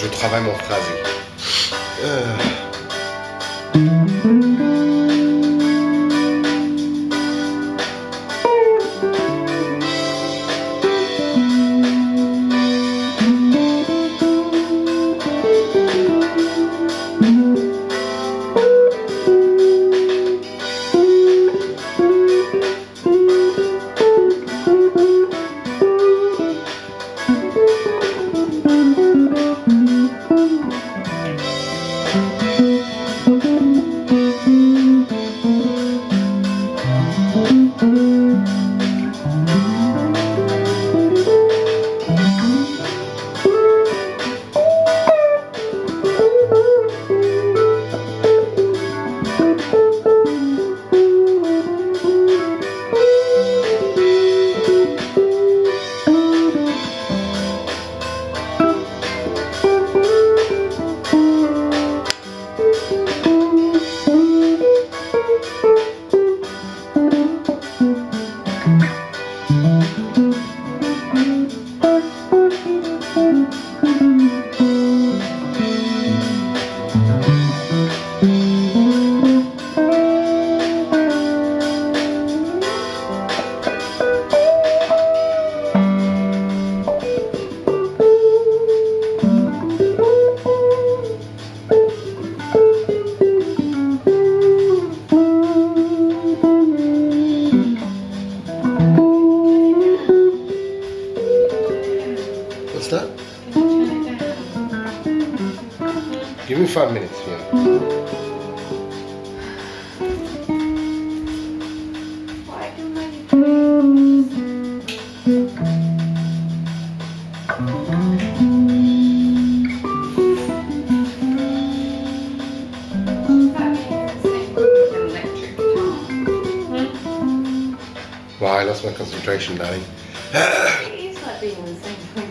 je travaille mon phrasé. Give me 5 minutes here. Why do my Wow, I lost my concentration, darling. It is like being the same thing.